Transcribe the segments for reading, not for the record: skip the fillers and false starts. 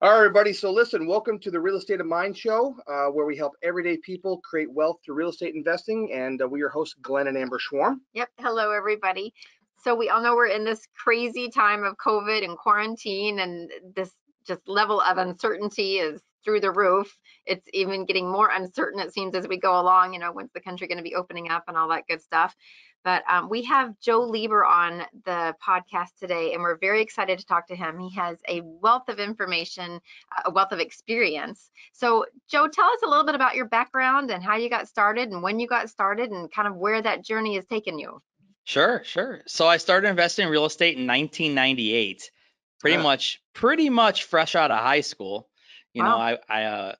All right, everybody. So listen, welcome to the Real Estate of Mind Show, where we help everyday people create wealth through real estate investing. And we're your hosts, Glenn and Amber Schworm. Yep. Hello, everybody. So we all know we're in this crazy time of COVID and quarantine, and this just level of uncertainty is through the roof. It's even getting more uncertain, it seems, as we go along, you know, when's the country going to be opening up and all that good stuff. But we have Joe Lieber on the podcast today, and we're very excited to talk to him. He has a wealth of information, a wealth of experience. So, Joe, tell us a little bit about your background and how you got started and when you got started and kind of where that journey has taken you. Sure. So I started investing in real estate in 1998, pretty much fresh out of high school. You know, I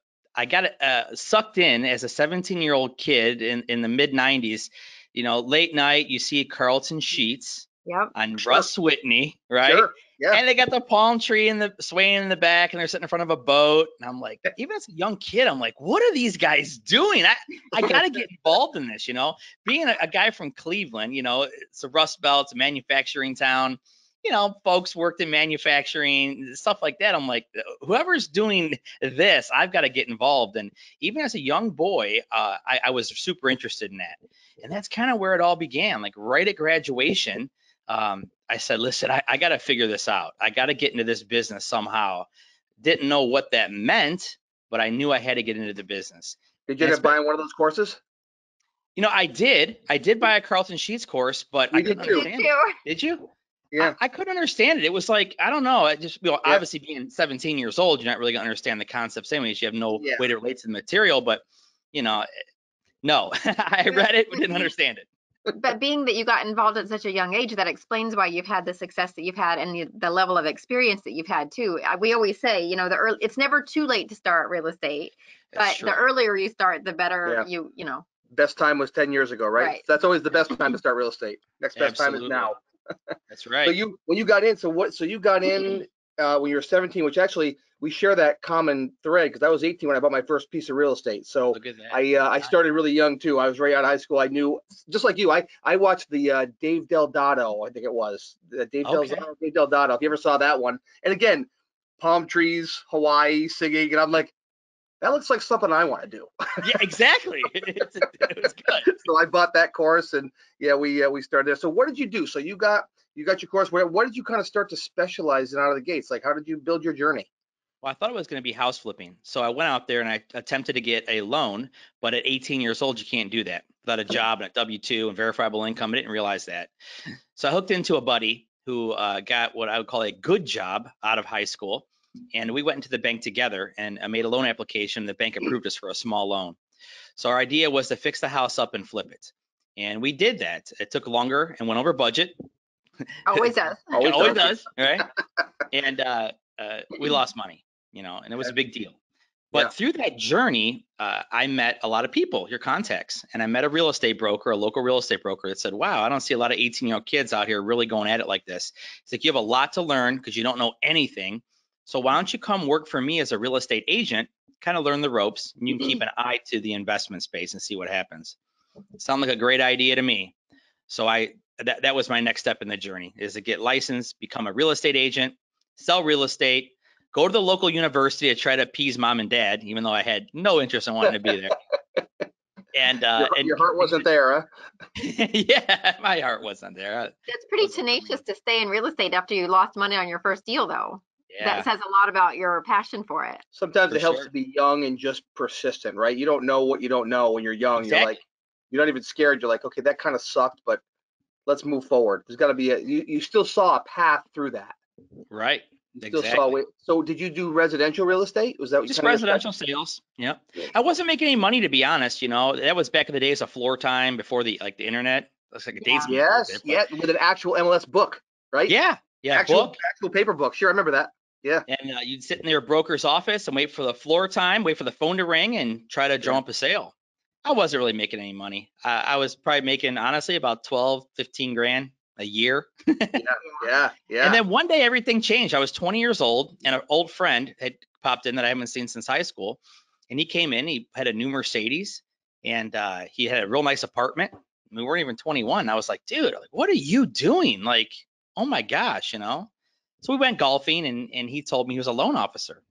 got sucked in as a 17-year-old kid in the mid 90s. You know, late night, you see Carlton Sheets on Russ Whitney, right? Sure. Yeah. And they got the palm tree and the swaying in the back, and they're sitting in front of a boat. And I'm like, even as a young kid, I'm like, what are these guys doing? I got to get involved in this, you know. Being a guy from Cleveland, you know, it's a Rust Belt, it's a manufacturing town. You know, folks worked in manufacturing, stuff like that. I'm like, whoever's doing this, I've got to get involved. And even as a young boy, I was super interested in that. And that's kind of where it all began. Like right at graduation, I said, listen, I got to figure this out. I got to get into this business somehow. Didn't know what that meant, but I knew I had to get into the business. Did you end up buying one of those courses? You know, I did buy a Carlton Sheets course, but I couldn't understand it. Did you? Yeah, I couldn't understand it. It was like, I don't know. I just, you know, obviously being 17 years old, you're not really gonna understand the concepts anyways. You have no way to relate to the material, but you know, no, I read it, but didn't understand it. But being that you got involved at such a young age, that explains why you've had the success that you've had and the level of experience that you've had too. We always say, you know, it's never too late to start real estate, but the earlier you start, the better you know. Best time was 10 years ago, right? That's always the best time to start real estate. Next best time is now. That's right. So you got in when you were 17, which actually we share that common thread because I was 18 when I bought my first piece of real estate. So I started really young too. I was right out of high school. I knew, just like you, I watched the Dave Del Dotto, I think it was. Dave Del Dotto, if you ever saw that one. And again, palm trees, Hawaii, singing, and I'm like, that looks like something I want to do. Yeah, exactly. It was good. So I bought that course, and we started there. So what did you do? So you got your course. What did you kind of start to specialize in out of the gates? Like, how did you build your journey? Well, I thought it was going to be house flipping. So I went out there and I attempted to get a loan, but at 18 years old, you can't do that without a job and a W-2 and verifiable income. I didn't realize that. So I hooked into a buddy who got what I would call a good job out of high school. And we went into the bank together and made a loan application. The bank approved us for a small loan. So our idea was to fix the house up and flip it. And we did that. It took longer and went over budget. Always does. Always does, right? And we lost money, you know, and it was a big deal. But through that journey, I met a lot of people, your contacts. And I met a real estate broker, a local real estate broker that said, wow, I don't see a lot of 18-year-old kids out here really going at it like this. It's like you have a lot to learn because you don't know anything. So why don't you come work for me as a real estate agent, kind of learn the ropes, and you can keep an eye to the investment space and see what happens. Sound like a great idea to me. So that was my next step in the journey, is to get licensed, become a real estate agent, sell real estate, go to the local university to try to appease mom and dad, even though I had no interest in wanting to be there. And your heart wasn't there, huh? Yeah, my heart wasn't there. That's pretty tenacious to stay in real estate after you lost money on your first deal, though. Yeah. That says a lot about your passion for it. Sometimes it helps to be young and just persistent, right? You don't know what you don't know when you're young. Exactly. You're not even scared. You're like, okay, that kind of sucked, but let's move forward. There's got to be you still saw a path through that. Right. So did you do residential real estate? Was that what just residential sales? Yeah. I wasn't making any money, to be honest. You know, that was back in the days of floor time before the internet. That's like a dates. Yes. Yeah. With an actual MLS book, right? Yeah. Yeah. Actual paper book. Sure. I remember that. Yeah. And you'd sit in their broker's office and wait for the floor time, wait for the phone to ring and try to drum up a sale. I wasn't really making any money. I was probably making, honestly, about 12, 15 grand a year. Yeah. And then one day everything changed. I was 20 years old and an old friend had popped in that I haven't seen since high school. And he came in, he had a new Mercedes and he had a real nice apartment. We weren't even 21. I was like, dude, what are you doing? Like, oh my gosh, you know? So we went golfing and he told me he was a loan officer.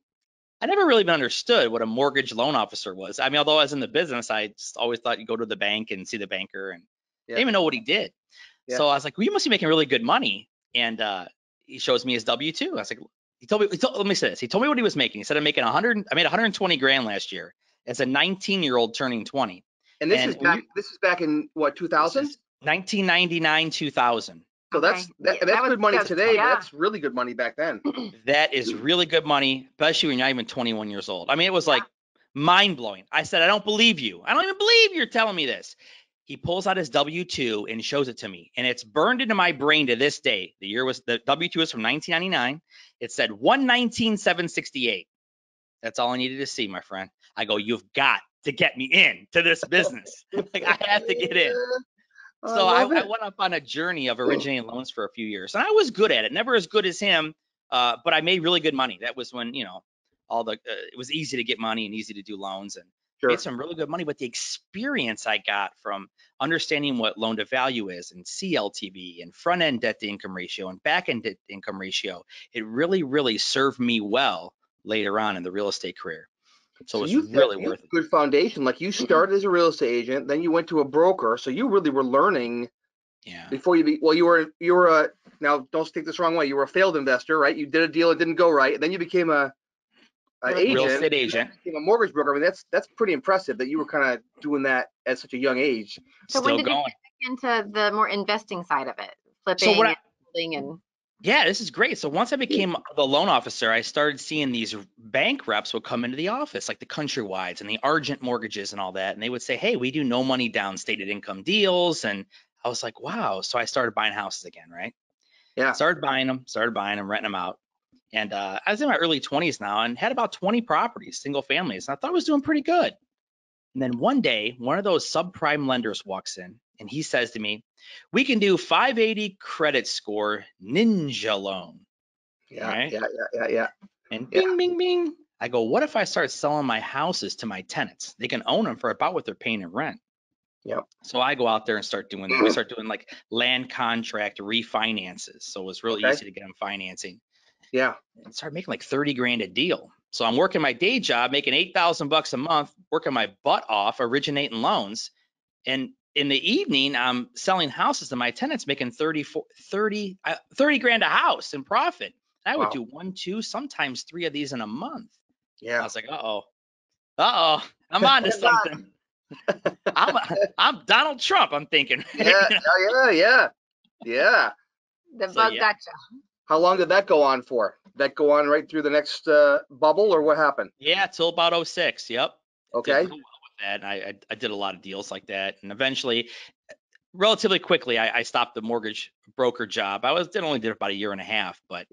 I never really even understood what a mortgage loan officer was. I mean, although I was in the business, I just always thought you go to the bank and see the banker, and I didn't even know what he did. So I was like, well, you must be making really good money. And he shows me his W-2. I was like, let me say this. He told me what he was making. He said, I made 120 grand last year as a 19-year-old turning 20. And this is back in what, 2000? 1999, 2000. So that's good money today, but that's really good money back then. That is really good money, especially when you're not even 21 years old. I mean, it was like mind-blowing. I said, I don't believe you. I don't even believe you're telling me this. He pulls out his W-2 and shows it to me, and it's burned into my brain to this day. The year was, the W-2 was from 1999. It said 119,768. That's all I needed to see, my friend. I go, you've got to get me in to this business. Like, I have to get in. So I went up on a journey of originating loans for a few years, and I was good at it. Never as good as him, but I made really good money. That was when, you know, it was easy to get money and easy to do loans, and made some really good money. But the experience I got from understanding what loan to value is, and CLTV, and front end debt to income ratio, and back end debt to income ratio, it really, really served me well later on in the real estate career. So it's really worth it. Good foundation. Like, you started as a real estate agent, then you went to a broker. So you really were learning before you were now, don't take this wrong way. You were a failed investor, right? You did a deal, it didn't go right. And then you became a real estate agent, a mortgage broker. I mean, that's pretty impressive that you were kind of doing that at such a young age. So when did you get into the more investing side of it, flipping and building and? Yeah, this is great. So once I became the loan officer, I started seeing these bank reps would come into the office, like the Countrywides and the Argent Mortgages and all that. And they would say, hey, we do no money down stated income deals. And I was like, wow. So I started buying houses again, right? Yeah. Started buying them, renting them out. And I was in my early 20s now and had about 20 properties, single families. And I thought I was doing pretty good. And then one day, one of those subprime lenders walks in and he says to me, we can do 580 credit score ninja loan. And bing, bing, bing. I go, what if I start selling my houses to my tenants? They can own them for about what they're paying in rent. Yep. So I go out there and start doing that. We start doing like land contract refinances. So it was really easy to get them financing. Yeah. And start making like 30 grand a deal. So I'm working my day job, making 8,000 bucks a month, working my butt off, originating loans. And in the evening, I'm selling houses to my tenants, making 30 grand a house in profit. And I would do 1, 2, sometimes 3 of these in a month. Yeah. I was like, uh-oh, I'm on to something. I'm Donald Trump, I'm thinking. Yeah. The bug gotcha. How long did that go on for? Did that go on right through the next bubble, or what happened? Yeah, till about 2006. Yep. Okay. Did well with that. And I did a lot of deals like that, and eventually, relatively quickly, I stopped the mortgage broker job. I only did about a year and a half, but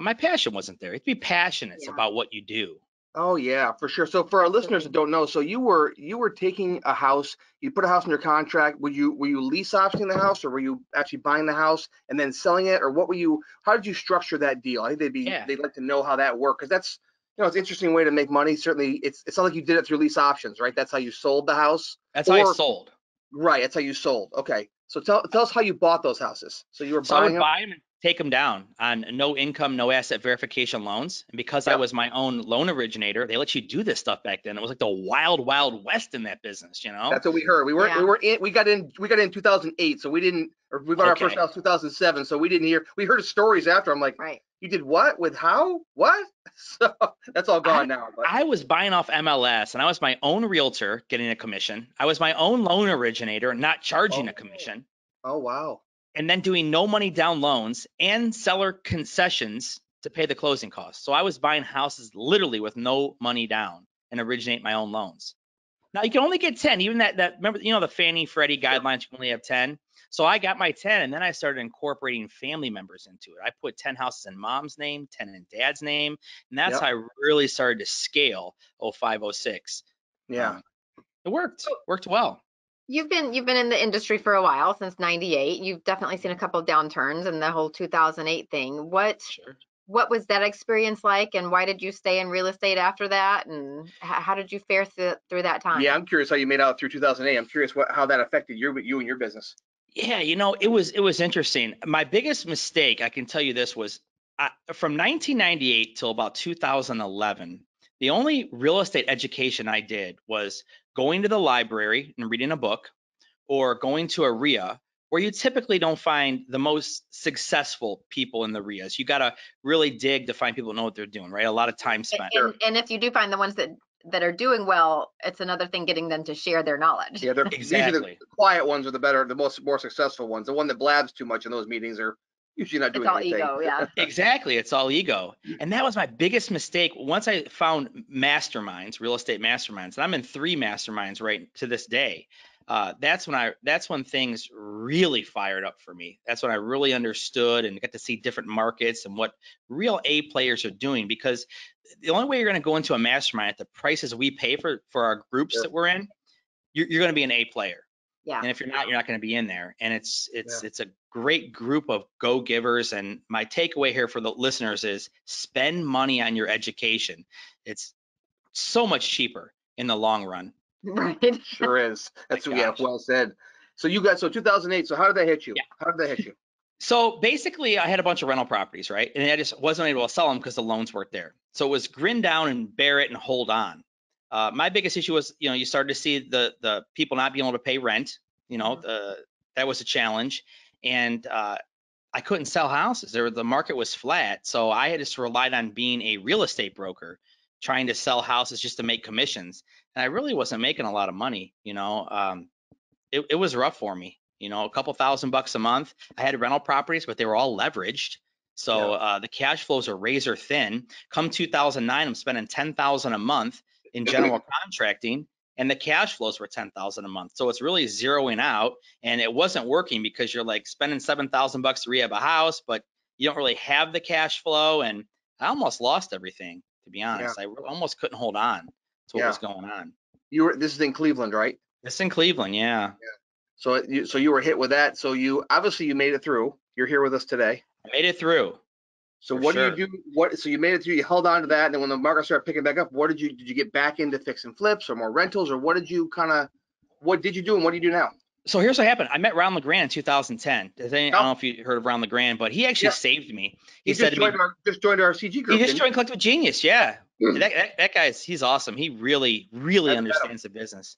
my passion wasn't there. You have to be passionate about what you do. Oh yeah, for sure. So for our listeners that don't know, so you were taking a house, you put a house in your contract. Were you lease optioning the house, or were you actually buying the house and then selling it, or what were you? How did you structure that deal? I think they'd like to know how that worked, because that's, you know, it's an interesting way to make money. Certainly, it's not like you did it through lease options, right? That's how you sold the house. How I sold. Right, that's how you sold. Okay, so tell us how you bought those houses. So you were buying. I would buy them, take them down on no income, no asset verification loans. And because I was my own loan originator, they let you do this stuff back then. It was like the wild, wild west in that business, you know? That's what we heard. We got in 2008. So we bought our first house 2007. So we heard stories after. I'm like, you did what with how, what? So that's all gone now. But I was buying off MLS, and I was my own realtor getting a commission. I was my own loan originator, not charging a commission. Oh, wow. And then doing no money down loans and seller concessions to pay the closing costs. So I was buying houses literally with no money down and originate my own loans. Now you can only get 10, even that remember, you know, the Fannie Freddie guidelines, you can only have 10. So I got my 10, and then I started incorporating family members into it. I put 10 houses in mom's name, 10 in dad's name. And that's how I really started to scale 2005, 2006. Yeah. It worked well. You've been in the industry for a while, since 98. You've definitely seen a couple of downturns and the whole 2008 thing. What was that experience like, and why did you stay in real estate after that, and how did you fare through that time? Yeah, I'm curious how you made out through 2008. I'm curious how that affected you and your business. Yeah, you know, it was interesting. My biggest mistake, I can tell you this, was from 1998 till about 2011. The only real estate education I did was going to the library and reading a book, or going to a RIA, where you typically don't find the most successful people in the RIAs. You got to really dig to find people who know what they're doing, right? A lot of time spent. And if you do find the ones that are doing well, it's another thing getting them to share their knowledge. Yeah, they're exactly. Usually the quiet ones are the better, the more successful ones. The one that blabs too much in those meetings are usually not doing anything. It's all ego, yeah. Exactly, it's all ego. And that was my biggest mistake. Once I found masterminds, real estate masterminds, and I'm in 3 masterminds right to this day. That's when things really fired up for me. That's when I really understood and got to see different markets and what real A players are doing, because the only way you're going to go into a mastermind at the prices we pay for our groups that we're in, you're going to be an A player. Yeah. And if you're not, you're not going to be in there. And it's a great group of go givers. And my takeaway here for the listeners is spend money on your education. It's so much cheaper in the long run. Right. Sure is. That's what we have. Well said. So you got, so 2008, so how did that hit you? Yeah. How did that hit you? So basically I had a bunch of rental properties, right? And I just wasn't able to sell them because the loans weren't there. So it was grin down and bear it and hold on. My biggest issue was, you know, you started to see the people not being able to pay rent, you know, that was a challenge. And I couldn't sell houses. The market was flat. So I had just relied on being a real estate broker, trying to sell houses just to make commissions. And I really wasn't making a lot of money, you know. It was rough for me, you know, a couple $1,000 bucks a month. I had rental properties, but they were all leveraged. So the cash flows are razor thin. Come 2009, I'm spending $10,000 a month in general contracting, and the cash flows were $10,000 a month. So it's really zeroing out, and it wasn't working because you're like spending $7,000 to rehab a house, but you don't really have the cash flow. And I almost lost everything, to be honest. Yeah. I almost couldn't hold on. What was going on? This is in Cleveland, right? It's in Cleveland, yeah. So you were hit with that. So you obviously you made it through. You're here with us today. I made it through. So what do you do? So you made it through. You held on to that, and then when the market started picking back up, what did you get back into fixing flips or more rentals, or what did you do and what do you do now? So here's what happened. I met Ron Legrand in 2010. I don't know if you heard of Ron Legrand, but he actually saved me. He said just joined our CG group. He just joined Collective Genius, yeah. That he's awesome. He really That's understands better. The business.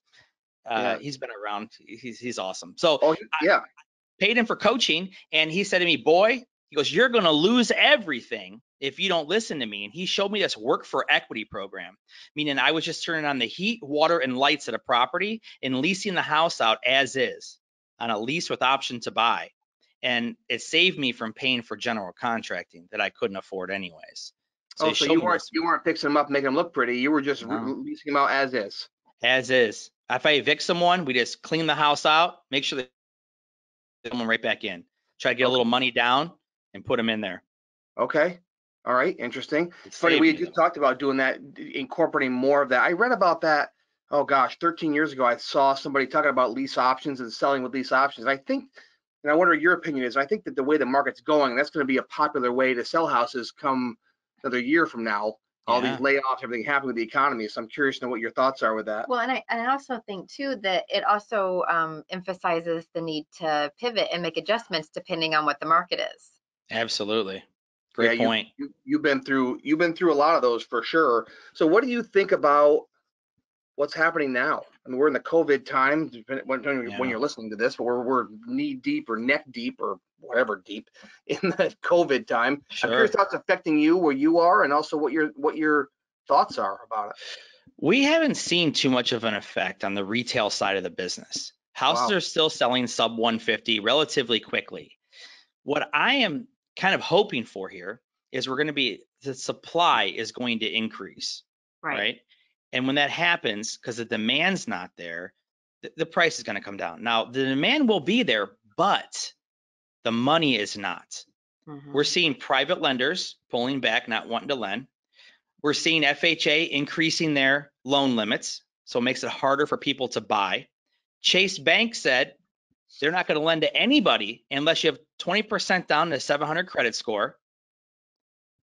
He's been around. He's awesome. So I paid him for coaching, and he said to me, boy, he goes, you're going to lose everything if you don't listen to me. And he showed me this work for equity program, meaning I was just turning on the heat, water, and lights at a property and leasing the house out as is on a lease with option to buy. And it saved me from paying for general contracting that I couldn't afford anyways. So you weren't fixing them up, making them look pretty. You were just releasing them out as is. As is. If I evict someone, we just clean the house out, make sure they come right back in. Try to get a little money down and put them in there. Okay. All right. Interesting. It's funny. We just talked about doing that, incorporating more of that. I read about that. Oh gosh, 13 years ago, I saw somebody talking about lease options and selling with lease options. And I think, and I wonder your opinion is, I think that the way the market's going, that's going to be a popular way to sell houses come another year from now. All these layoffs, everything happened with the economy. So I'm curious to know what your thoughts are with that. Well, and I also think too that it also emphasizes the need to pivot and make adjustments depending on what the market is. Absolutely, great point. You've been through a lot of those for sure. So what do you think about what's happening now? I mean, we're in the COVID time when you're listening to this, but we're knee deep or neck deep or whatever deep in the COVID time. Sure. I'm curious how it's affecting you where you are and also what your thoughts are about it. We haven't seen too much of an effect on the retail side of the business. Houses are still selling sub 150 relatively quickly. What I am kind of hoping for here is the supply is going to increase, right? And when that happens, because the demand's not there, the price is going to come down. Now, the demand will be there, but the money is not. Mm-hmm. We're seeing private lenders pulling back, not wanting to lend. We're seeing FHA increasing their loan limits, so it makes it harder for people to buy. Chase Bank said they're not going to lend to anybody unless you have 20% down to 700 credit score.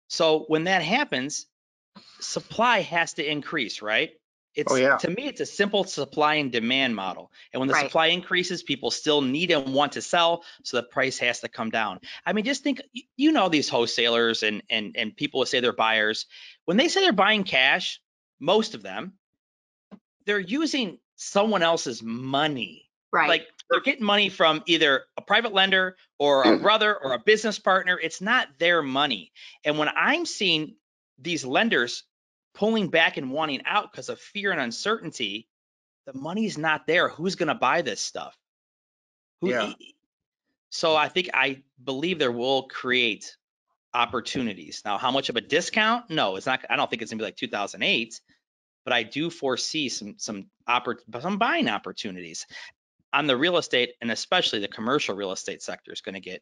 So when that happens, supply has to increase, right? To me, it's a simple supply and demand model. And when the supply increases, people still need and want to sell, so the price has to come down. I mean, just think, you know, these wholesalers and people who say they're buyers, when they say they're buying cash, most of them, they're using someone else's money. Right. Like they're getting money from either a private lender or a brother or a business partner. It's not their money. And when I'm seeing these lenders pulling back and wanting out because of fear and uncertainty, the money's not there. Who's going to buy this stuff? So I believe there will create opportunities. Now, how much of a discount? No, it's not. I don't think it's gonna be like 2008, but I do foresee some buying opportunities on the real estate, and especially the commercial real estate sector is gonna get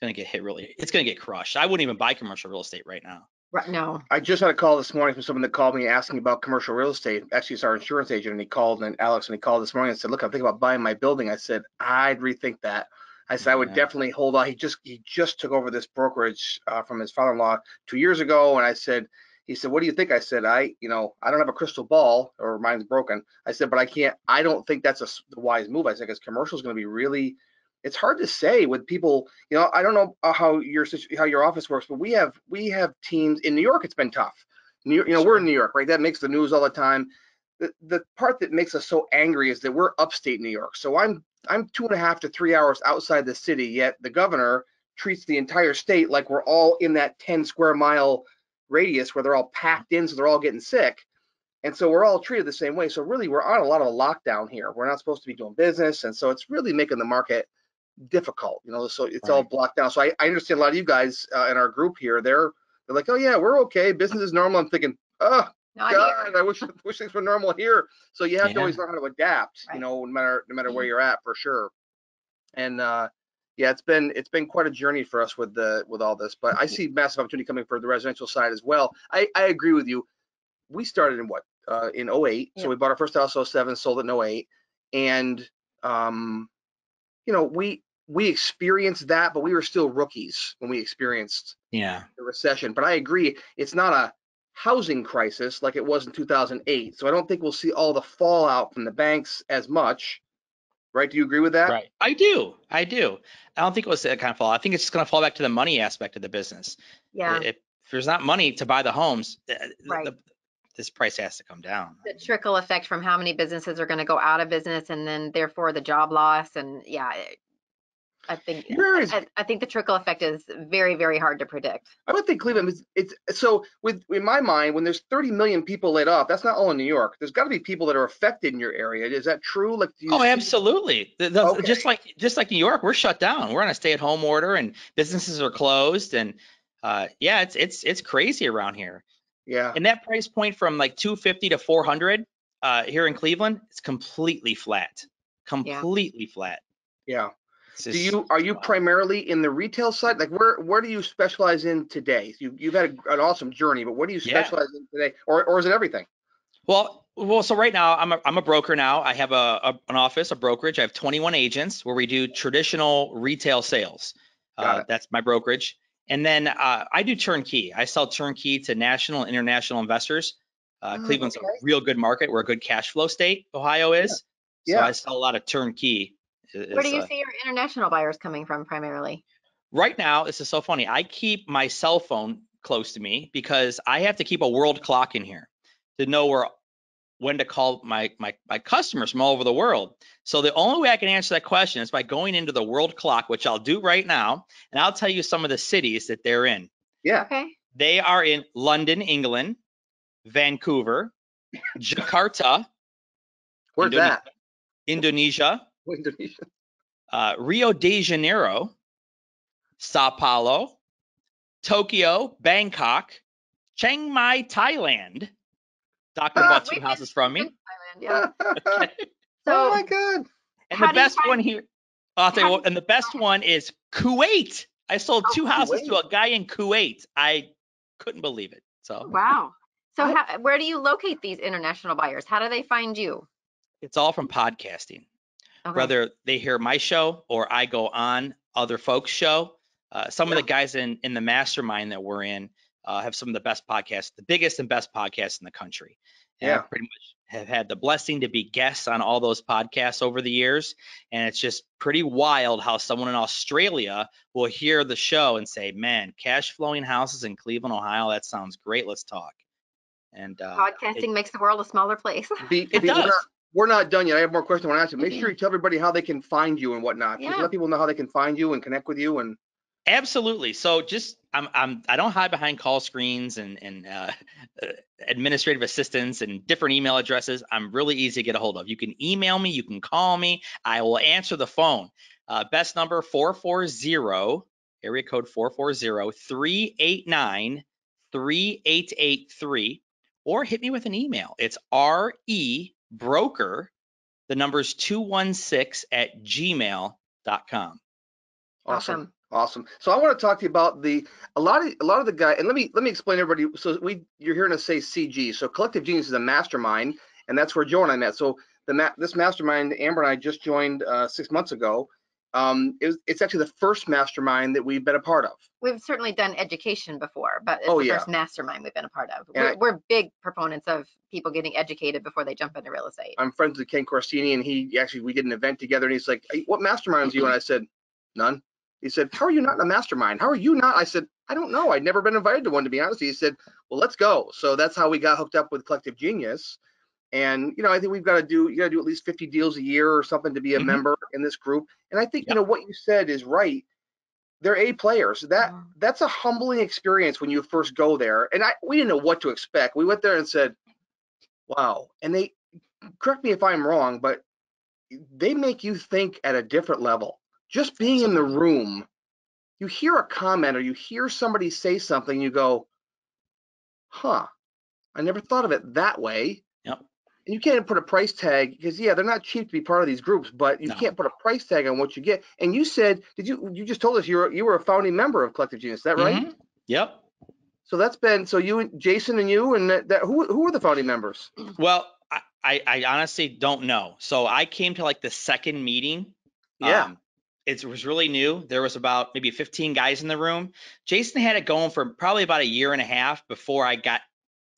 hit really. It's gonna get crushed. I wouldn't even buy commercial real estate right now. Right now. I just had a call this morning from someone that called me asking about commercial real estate. Actually, it's our insurance agent, and he called this morning and said, "Look, I'm thinking about buying my building." I said, "I'd rethink that." I said, I would definitely hold on. He just took over this brokerage from his father-in-law 2 years ago. And I said, he said, "What do you think?" I said, I don't have a crystal ball, or mine's broken. I said, but I don't think that's a wise move. I said, because commercial is going to be really, it's hard to say with people, you know, I don't know how your office works, but we have teams in New York. It's been tough. We're in New York, right? That makes the news all the time. The part that makes us so angry is that we're upstate New York. So I'm 2.5 to 3 hours outside the city, yet the governor treats the entire state like we're all in that 10 square mile radius where they're all packed in, so they're all getting sick. And so we're all treated the same way. So really, we're on a lot of a lockdown here. We're not supposed to be doing business. And so it's really making the market difficult, you know, so it's all blocked down. So I understand a lot of you guys in our group here, they're like, "Oh yeah, we're okay. Business is normal." I'm thinking, oh, God, I wish things were normal here. So you have to always learn how to adapt, you know, no matter where you're at, for sure. And it's been quite a journey for us with all this, but I see massive opportunity coming for the residential side as well. I agree with you. We started in 2008. Yeah. So we bought our first house in 2007, sold it in 2008. And we experienced that, but we were still rookies when we experienced the recession. But I agree, it's not a housing crisis like it was in 2008. So I don't think we'll see all the fallout from the banks as much, right? Do you agree with that? Right. I do. I don't think it was that kind of fall. I think it's just going to fall back to the money aspect of the business. Yeah. If there's not money to buy the homes, this price has to come down. The trickle effect from how many businesses are going to go out of business, and then therefore the job loss. And I think the trickle effect is very, very hard to predict. I would think Cleveland is, in my mind, when there's 30 million people laid off, that's not all in New York. There's got to be people that are affected in your area. Is that true? Like, absolutely. Just like New York, we're shut down. We're on a stay-at-home order, and businesses are closed. And it's crazy around here. Yeah. And that price point from like $250 to $400 here in Cleveland, it's completely flat. Yeah. Are you primarily in the retail side? Like where do you specialize in today? You've had an awesome journey, but what do you specialize in today, or is it everything? Well, so right now I'm a broker now. I have an office, a brokerage. I have 21 agents where we do traditional retail sales. That's my brokerage, and then I do turnkey. I sell turnkey to national and international investors. Cleveland's a real good market. We're a good cash flow state. Ohio is. Yeah. So I sell a lot of turnkey. Where do you see your international buyers coming from primarily? Right now, this is so funny. I keep my cell phone close to me because I have to keep a world clock in here to know when to call my customers from all over the world. So the only way I can answer that question is by going into the world clock, which I'll do right now, and I'll tell you some of the cities that they're in. Yeah. Okay. They are in London, England, Vancouver, Jakarta. Where's that? Indonesia. Rio de Janeiro, Sao Paulo, Tokyo, Bangkok, Chiang Mai, Thailand. Doctor bought two houses from me. Thailand, yeah. Okay. Oh my God! And the best one here. And the best one is Kuwait. I sold two houses to a guy in Kuwait. I couldn't believe it. So wow. So where do you locate these international buyers? How do they find you? It's all from podcasting. Okay. Whether they hear my show or I go on other folks' show. Some of the guys in the mastermind that we're in have some of the best podcasts, the biggest and best podcasts in the country. And I pretty much have had the blessing to be guests on all those podcasts over the years. And it's just pretty wild how someone in Australia will hear the show and say, "Man, cash flowing houses in Cleveland, Ohio, that sounds great. Let's talk." And podcasting makes the world a smaller place. It does. We're not done yet. I have more questions I want to ask you. Make sure you tell everybody how they can find you and whatnot. Yeah. Let people know how they can find you and connect with you. And absolutely. So just I don't hide behind call screens and administrative assistants and different email addresses. I'm really easy to get a hold of. You can email me. You can call me. I will answer the phone. Best number 440, area code 440-389-3883, or hit me with an email. It's rebroker, the numbers 216@gmail.com. Awesome. Awesome. So I want to talk to you about a lot of the guys, and let me explain everybody. So you're hearing us say CG. So Collective Genius is a mastermind, and that's where Joe and I met. So this mastermind, Amber and I just joined 6 months ago. It's actually the first mastermind that we've been a part of. We've certainly done education before, but it's the first mastermind we've been a part of. We're big proponents of people getting educated before they jump into real estate. I'm friends with Ken Corsini, and we did an event together, and he's like, hey, "What masterminds are you?" And I said, "None." He said, "How are you not in a mastermind? How are you not?" I said, "I don't know. I'd never been invited to one, to be honest." He said, "Well, let's go." So that's how we got hooked up with Collective Genius. And, I think you got to do at least 50 deals a year or something to be a member in this group. And I think, what you said is right. They're A players. That's a humbling experience when you first go there. And we didn't know what to expect. We went there and said, wow. And they, correct me if I'm wrong, but they make you think at a different level. Just being in the room, you hear a comment or you hear somebody say something, you go, huh, I never thought of it that way. Yep. And you can't put a price tag because, they're not cheap to be part of these groups, but you can't put a price tag on what you get. And you said, you just told us you were a founding member of Collective Genius, is that right? Yep. So that's been, you and Jason and you and that who were the founding members? Well, I honestly don't know. So I came to the second meeting. Yeah. It was really new. There was about maybe 15 guys in the room. Jason had it going for probably about a year and a half before I got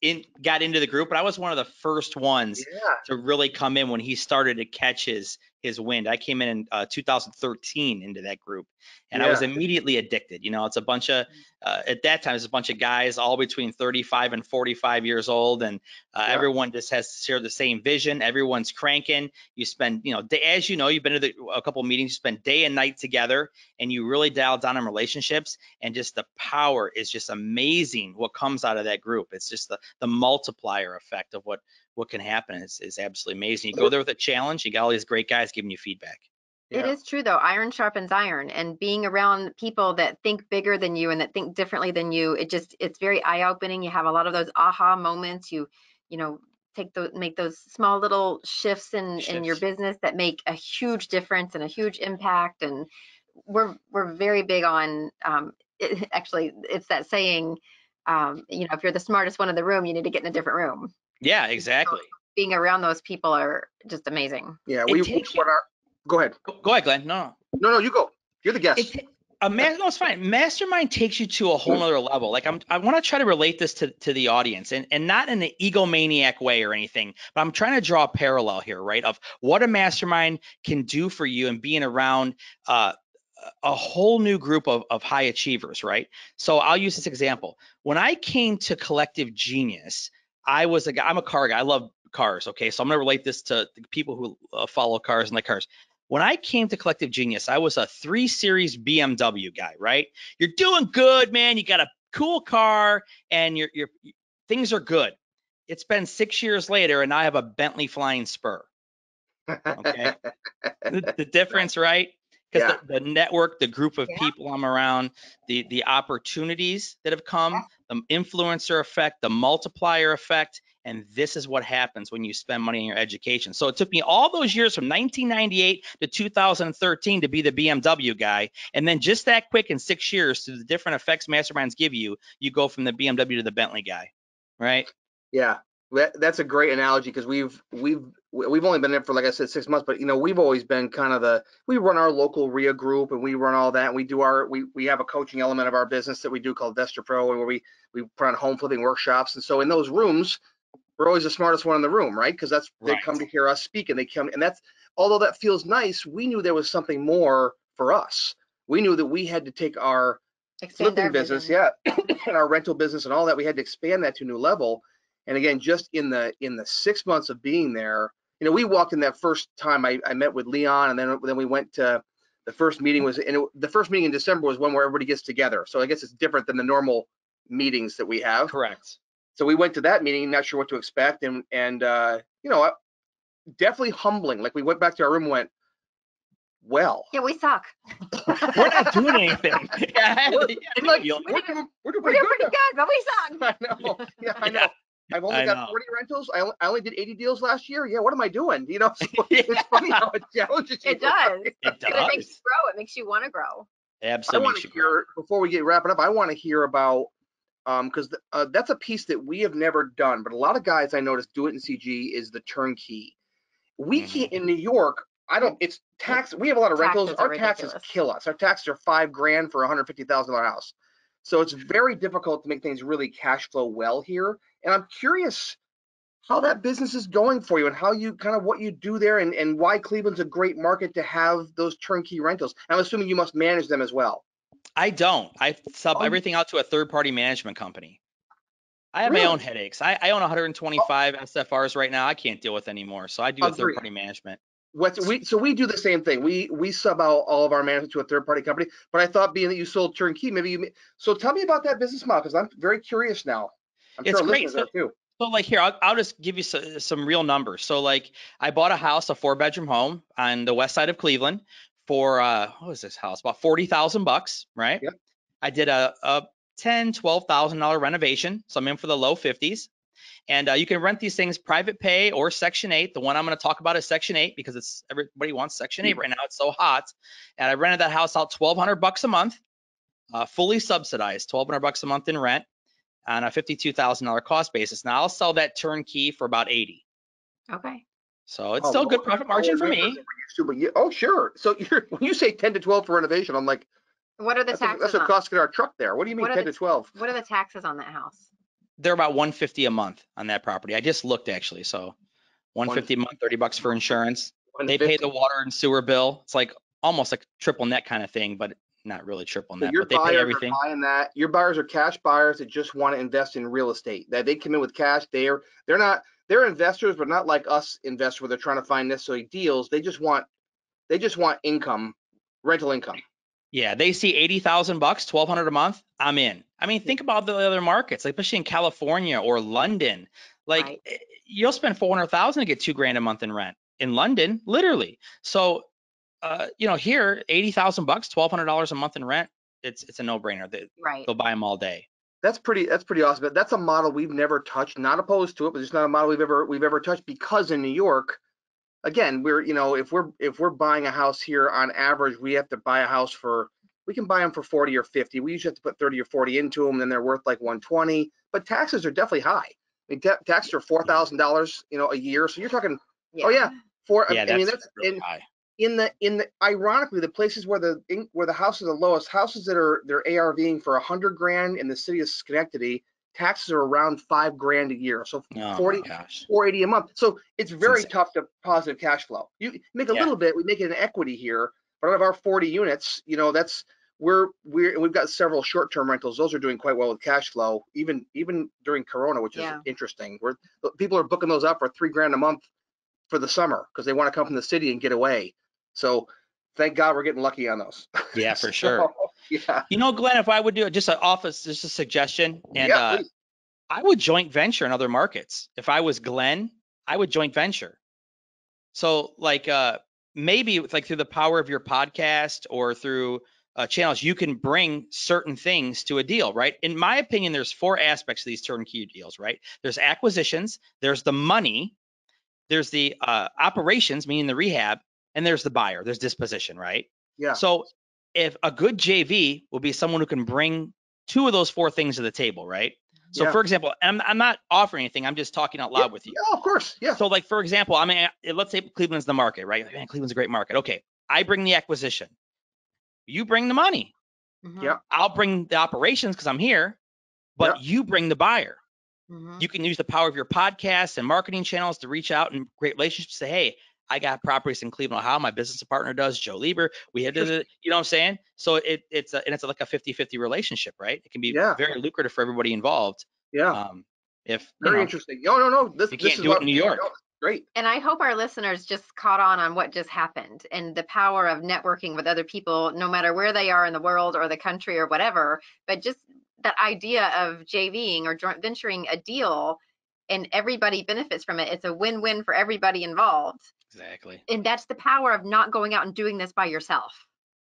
into the group, but I was one of the first ones to really come in when he started to catch his wind. I came in 2013 into that group, and I was immediately addicted. It's a bunch of at that time it's a bunch of guys all between 35 and 45 years old, and everyone just has to share the same vision. Everyone's cranking. You spend you've been to a couple of meetings. You spend day and night together, and you really dial down on relationships, and just the power is just amazing what comes out of that group. It's just the multiplier effect of what can happen is absolutely amazing. You go there with a challenge, you got all these great guys giving you feedback. Yeah. It is true though, iron sharpens iron, and being around people that think bigger than you and that think differently than you, it's very eye-opening. You have a lot of those aha moments. You make those small little shifts in your business that make a huge difference and a huge impact. And we're very big on it's that saying, if you're the smartest one in the room, you need to get in a different room. Yeah, exactly. So being around those people are just amazing. Yeah, go ahead. Go ahead, Glenn. No, you go. You're the guest. It's fine. Mastermind takes you to a whole other level. I want to try to relate this to the audience, and not in an egomaniac way or anything, but I'm trying to draw a parallel here, right? Of what a mastermind can do for you, and being around a whole new group of high achievers, right? So I'll use this example. When I came to Collective Genius, I'm a car guy. I love cars. Okay, so I'm gonna relate this to the people who follow cars and like cars. When I came to Collective Genius, I was a 3 Series BMW guy, right? You're doing good, man. You got a cool car, and your things are good. It's been 6 years later, and I have a Bentley Flying Spur. Okay, the difference, right? Because the network, the group of people I'm around, the opportunities that have come, the influencer effect, the multiplier effect, and this is what happens when you spend money on your education. So it took me all those years from 1998 to 2013 to be the BMW guy, and then just that quick in 6 years through the different effects masterminds give you, you go from the BMW to the Bentley guy, right? Yeah, that's a great analogy, because we've only been in it for, like I said, 6 months, but we've always been kind of we run our local RIA group, and we run all that, and we do we have a coaching element of our business that we do called Vester Pro, and where we put on home flipping workshops. And so in those rooms, we're always the smartest one in the room, right? Because they come to hear us speak, and although that feels nice, we knew there was something more for us. We knew that we had to take our flipping business, and our rental business and all that, we had to expand that to a new level. And again, just in the 6 months of being there, you know, we walked in that first time I met with Leon, and then we went to the first meeting the first meeting in December was one where everybody gets together. So I guess it's different than the normal meetings that we have. Correct. So we went to that meeting, not sure what to expect, and you know, definitely humbling. Like, we went back to our room and went, well, yeah, we suck. We're not doing anything. Yeah, we're doing pretty good, but we suck. I know. Yeah, I know. Yeah. I've only got 40 rentals. I only did 80 deals last year. Yeah, what am I doing? You know, so it's funny how it challenges you. It does. It does. It makes you grow. It makes you want to grow. Absolutely. I want to hear, before we get wrapping up, I want to hear about, because that's a piece that we have never done, but a lot of guys I noticed do it in CG, is the turnkey. We can't in New York. It's tax. We have a lot of rentals. Our taxes kill us. Our taxes are $5,000 for a $150,000 house. So it's very difficult to make things really cash flow well here. And I'm curious how that business is going for you, and how you kind of what you do there, and why Cleveland's a great market to have those turnkey rentals. And I'm assuming you must manage them as well. I don't. I sub everything out to a third-party management company. I have my own headaches. I own 125 SFRs right now. I can't deal with anymore. So I do a third-party management. So we do the same thing. We sub out all of our management to a third-party company. But I thought, being that you sold turnkey, maybe you. So tell me about that business model, because I'm very curious now. I'm sure listeners are too. So like here, I'll just give you some real numbers. So like, I bought a house, a 4-bedroom home on the west side of Cleveland for what was this house? About $40,000, right? Yep. I did a $10,000-$12,000 renovation, so I'm in for the low 50s. And you can rent these things private pay or Section 8. The one I'm going to talk about is Section 8, because it's everybody wants Section 8 right now. It's so hot. And I rented that house out $1,200 a month, fully subsidized, $1,200 a month in rent on a $52,000 cost basis. Now I'll sell that turnkey for about $80,000. Okay. So it's still a good profit margin for me. Sure. So when you say 10 to 12 for renovation, I'm like, what are the taxes? That's the cost of our truck there. What do you mean 10 to 12? What are the taxes on that house? They're about $150 a month on that property. I just looked, actually. So $150 a month, $30 for insurance. They pay the water and sewer bill. It's like almost like triple net kind of thing, but not really triple net. But they pay everything. Your buyers are cash buyers that just want to invest in real estate. That they come in with cash. They're investors, but not like us investors where they're trying to find necessarily deals. They just want income, rental income. Yeah, they see $80,000, $1,200 a month. I'm in. I mean, think about the other markets, like especially in California or London. Like, you'll spend $400,000 to get $2,000 a month in rent in London, literally. So, you know, here $80,000, $1,200 a month in rent. It's a no-brainer. They'll buy them all day. That's pretty awesome. But that's a model we've never touched. Not opposed to it, but it's not a model we've ever touched, because in New York, again, if we're buying a house here, on average, we have to buy a house we can buy them for 40 or 50. We usually have to put 30 or 40 into them, then they're worth like 120. But taxes are definitely high. I mean, taxes are $4,000, you know, a year. So you're talking, that's really high. In the ironically, the places where the houses are the lowest, houses that are they're ARVing for $100,000 in the city of Schenectady, taxes are around $5,000 a year. So $480 a month. So it's very tough to positive cash flow. You make a little bit, we make it an equity here, but out of our 40 units, you know, we've got several short-term rentals. Those are doing quite well with cash flow, even during Corona, which is interesting. People are booking those up for $3,000 a month for the summer, because they want to come from the city and get away. So thank God we're getting lucky on those. Yeah, for sure. Yeah. You know, Glenn, if I would do it, just a suggestion, and I would joint venture in other markets. If I was Glenn, I would joint venture. So like maybe like through the power of your podcast or through channels, you can bring certain things to a deal, right? In my opinion, there's 4 aspects of these turnkey deals, right? There's acquisitions, there's the money, there's the operations, meaning the rehab, and there's the buyer, there's disposition, right? Yeah. So if a good JV will be someone who can bring 2 of those 4 things to the table, right? So for example, I'm not offering anything, I'm just talking out loud with you. Yeah, of course. Yeah. So like, for example, I mean, let's say Cleveland's the market, right? Man, Cleveland's a great market. Okay, I bring the acquisition. You bring the money. Mm-hmm. Yeah. I'll bring the operations because I'm here, but you bring the buyer. Mm-hmm. You can use the power of your podcasts and marketing channels to reach out and create relationships. Say, hey, I got properties in Cleveland, Ohio. My business partner does, Joe Lieber. We had, you know what I'm saying? So it's like a 50-50 relationship, right? It can be very lucrative for everybody involved. Yeah. If very interesting. No. This is what New York. Great. And I hope our listeners just caught on what just happened and the power of networking with other people, no matter where they are in the world or the country or whatever. But just that idea of JVing or joint venturing a deal, and everybody benefits from it. It's a win-win for everybody involved. Exactly. And that's the power of not going out and doing this by yourself.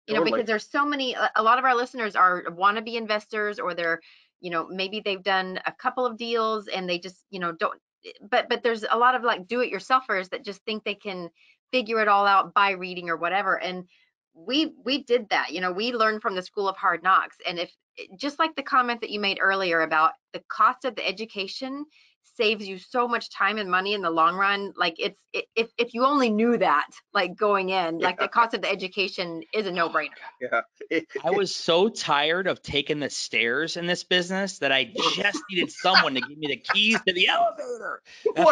You know, because there's so many. A lot of our listeners are wannabe investors, or they're, you know, maybe they've done a couple of deals and they just, you know, don't. But there's a lot of like do-it-yourselfers that just think they can figure it all out by reading or whatever. And we did that. You know, we learned from the school of hard knocks. And if just like the comment that you made earlier about the cost of the education saves you so much time and money in the long run. Like it's if you only knew that, like going in, like the cost of the education is a no-brainer. Yeah. I was so tired of taking the stairs in this business that I just needed someone to give me the keys to the elevator. That's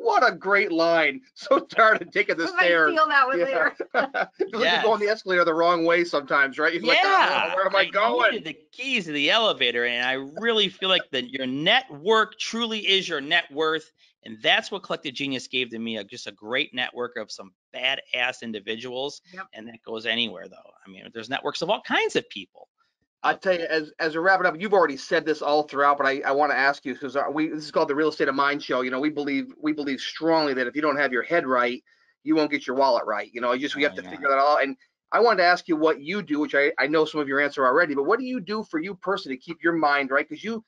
what a great line. So tired of taking the stairs. I feel that one later. You go on the escalator the wrong way sometimes, right? You're like, oh, where am I going? Needed the keys to the elevator, and I really feel like that your network truly is your net worth, and that's what Collective Genius gave to me, just a great network of some badass individuals, and that goes anywhere, though. I mean, there's networks of all kinds of people. I tell you, as we wrap it up, you've already said this all throughout, but I want to ask you, because this is called the Real Estate of Mind Show. You know, we believe strongly that if you don't have your head right, you won't get your wallet right. You know, we have to figure that out. And I wanted to ask you what you do, which I know some of your answer already, but what do you do for you personally to keep your mind right? Because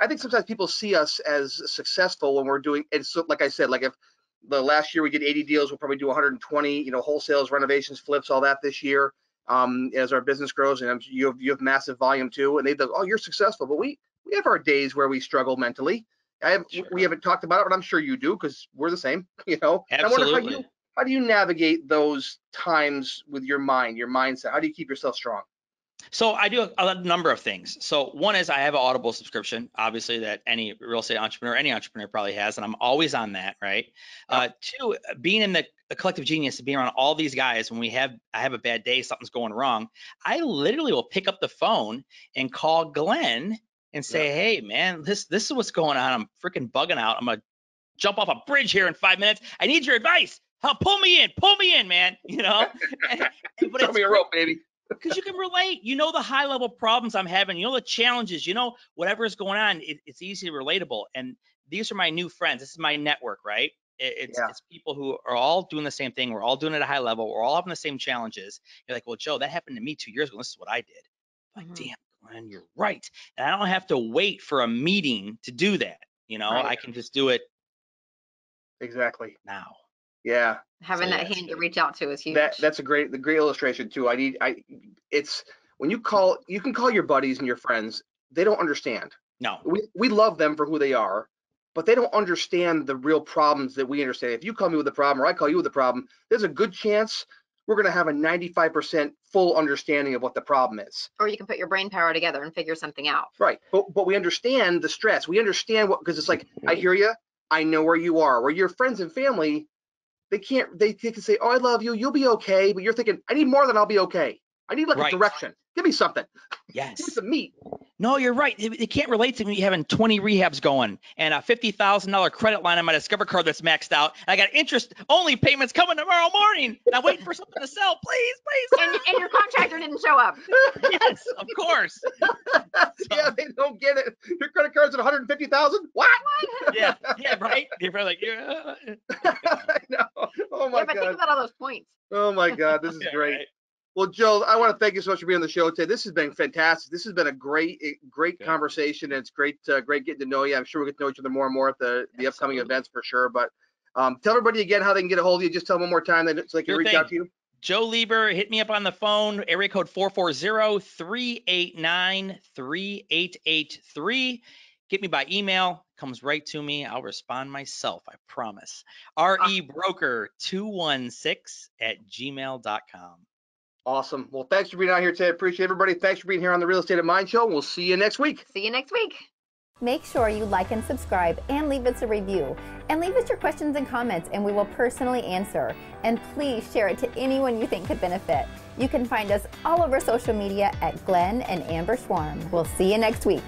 I think sometimes people see us as successful when we're doing, and so like I said, like if the last year we did 80 deals, we'll probably do 120. You know, wholesales, renovations, flips, all that this year. As our business grows, and you have massive volume too, and they go, oh, you're successful, but we have our days where we struggle mentally. We haven't talked about it, but I'm sure you do, because we're the same, you know. Absolutely. And I wonder how do you navigate those times with your mindset? How do you keep yourself strong? So I do a number of things. So one is I have an Audible subscription, obviously, that any real estate entrepreneur, probably has, and I'm always on that, right? Yeah. Two, being in the Collective Genius, being around all these guys, when I have a bad day, something's going wrong, I literally will pick up the phone and call Glenn and say, hey, man, this is what's going on. I'm freaking bugging out. I'm going to jump off a bridge here in 5 minutes. I need your advice. Help, pull me in, man, you know? But throw me a rope, baby. Because you can relate, you know, the high level problems I'm having, you know, the challenges, you know, whatever is going on, it's easily relatable. And these are my new friends. This is my network, right? It's people who are all doing the same thing. We're all doing it at a high level. We're all having the same challenges. You're like, well, Joe, that happened to me 2 years ago. This is what I did. I'm like, damn, Glenn, you're right. And I don't have to wait for a meeting to do that. You know, right. I can just do it. Exactly. Now. Yeah. Having that hand to reach out to is huge. That's a great illustration too. It's when you can call your buddies and your friends, they don't understand. No. We love them for who they are, but they don't understand the real problems that we understand. If you call me with a problem or I call you with a problem, there's a good chance we're going to have a 95% full understanding of what the problem is. Or you can put your brain power together and figure something out. Right. But we understand the stress. We understand because it's like, I hear you. I know where you are. Where your friends and family, they can say, oh, I love you, you'll be okay, but you're thinking, I need more than I'll be okay. I need a direction. Give me something. Yes. Give me some meat. No, you're right. They can't relate to me having 20 rehabs going and a $50,000 credit line on my Discover card that's maxed out. And I got interest-only payments coming tomorrow morning. And I'm waiting for something to sell. Please. And your contractor didn't show up. Yes, of course. Yeah, they don't get it. Your credit card's at $150,000? What? Yeah. Yeah, right? They're probably like, yeah. I know. Oh, my God. But think about all those points. Oh, my God. This is great. Right. Well, Joe, I want to thank you so much for being on the show today. This has been fantastic. This has been a great conversation. And it's great getting to know you. I'm sure we'll get to know each other more and more at the upcoming events for sure. But tell everybody again how they can get a hold of you. Just tell them one more time so they can reach out to you. Joe Lieber, hit me up on the phone, area code 440-389-3883. Get me by email. Comes right to me. I'll respond myself. I promise. rebroker216@gmail.com. Awesome. Well, thanks for being out here today. I appreciate everybody. Thanks for being here on the Real Estate of Mind Show. We'll see you next week. See you next week. Make sure you like and subscribe and leave us a review. And leave us your questions and comments and we will personally answer. And please share it to anyone you think could benefit. You can find us all over social media at Glenn and Amber Schwarm. We'll see you next week.